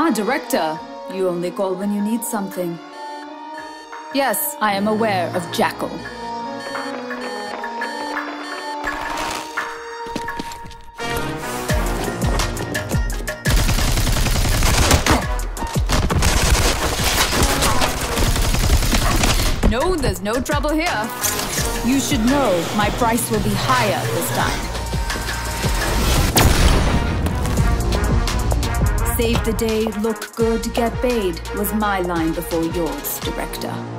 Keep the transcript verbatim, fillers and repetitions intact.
Ah, Director, you only call when you need something. Yes, I am aware of Jackal. No, there's no trouble here. You should know my price will be higher this time. Save the day, look good, get paid was my line before yours, Director.